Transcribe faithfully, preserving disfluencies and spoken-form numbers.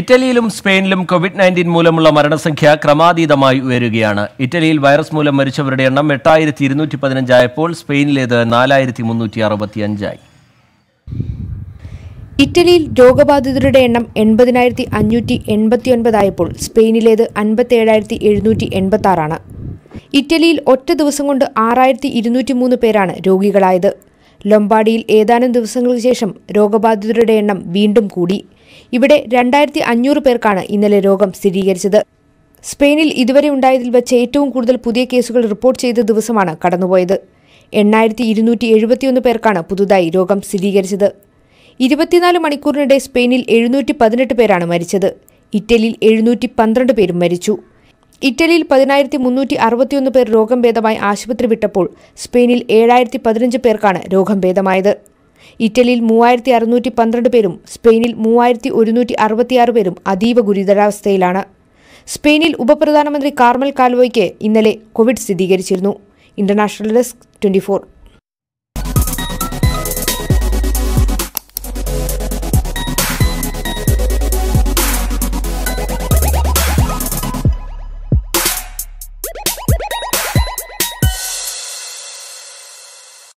ഇറ്റലിയിലും സ്പെയിനിലും Covid പത്തൊൻപത് മൂലമുള്ള മരണസംഖ്യ ക്രമാതീതമായി ഉയരുകയാണ്. ഇറ്റലിയിൽ വൈറസ് മൂലം മരിച്ചവരുടെ എണ്ണം എട്ടായിരത്തി ഇരുന്നൂറ്റി പതിനഞ്ച് ആയപ്പോൾ സ്പെയിനിലേത് നാലായിരത്തി മുന്നൂറ്റി അറുപത്തി അഞ്ചായി. ഇറ്റലിയിൽ രോഗബാധിതരുടെ എണ്ണം എൺപതിനായിരത്തി അഞ്ഞൂറ്റി എൺപത്തി ഒൻപതായപ്പോൾ സ്പെയിനിലേത് അൻപത്തി ഏഴായിരത്തി എഴുന്നൂറ്റി എൺപത്തി ആറാണ്. ഇറ്റലിയിൽ ഒറ്റ ദിവസം കൊണ്ട് ആറായിരത്തി ഇരുന്നൂറ്റി മൂന്ന് പേരാണ് രോഗികളായത്. ലൊംബാർഡിയിൽ ഏതാനും ദിവസങ്ങൾക്ക് ശേഷം രോഗബാധിതരുടെ എണ്ണം വീണ്ടും കൂടി. ഇവിടെ രണ്ടായിരത്തി അഞ്ഞൂറ് പേർക്കാണ് ഇന്നലെ രോഗം സ്ഥിരീകരിച്ചത്. സ്പെയിനിൽ ഇതുവരെ ഉണ്ടായതിൽ വെച്ച് ഏറ്റവും കൂടുതൽ പുതിയ കേസുകൾ റിപ്പോർട്ട് ചെയ്ത ദിവസമാണ് കടന്നുപോയത്. എണ്ണായിരത്തി ഇരുന്നൂറ്റി എഴുപത്തിയൊന്ന് പേർക്കാണ് പുതുതായി രോഗം സ്ഥിരീകരിച്ചത്. ഇരുപത്തിനാല് മണിക്കൂറിനിടെ സ്പെയിനിൽ എഴുന്നൂറ്റി പതിനെട്ട് പേരാണ് മരിച്ചത്. ഇറ്റലിയിൽ എഴുന്നൂറ്റി പന്ത്രണ്ട് പേരും മരിച്ചു. ഇറ്റലിയിൽ പതിനായിരത്തി മുന്നൂറ്റി അറുപത്തിയൊന്ന് പേർ രോഗം ഭേദമായി ആശുപത്രി വിട്ടപ്പോൾ സ്പെയിനിൽ ഏഴായിരത്തി പതിനഞ്ച് പേർക്കാണ് രോഗം ഭേദമായത്. ഇറ്റലിയിൽ മൂവായിരത്തി അറുന്നൂറ്റി പന്ത്രണ്ട് പേരും സ്പെയിനിൽ മൂവായിരത്തി ഒരുന്നൂറ്റി അറുപത്തിയാറ് പേരും അതീവ ഗുരുതരാവസ്ഥയിലാണ്. സ്പെയിനിൽ ഉപപ്രധാനമന്ത്രി കാർമൽ കാൽവോയ്ക്ക് ഇന്നലെ കോവിഡ് സ്ഥിരീകരിച്ചിരുന്നു. International desk twenty four.